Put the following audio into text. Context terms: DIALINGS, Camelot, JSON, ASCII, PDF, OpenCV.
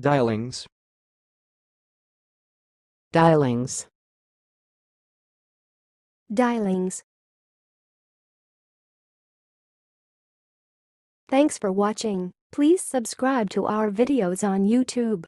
Dialings. Dialings. Dialings. Thanks for watching. Please subscribe to our videos on YouTube.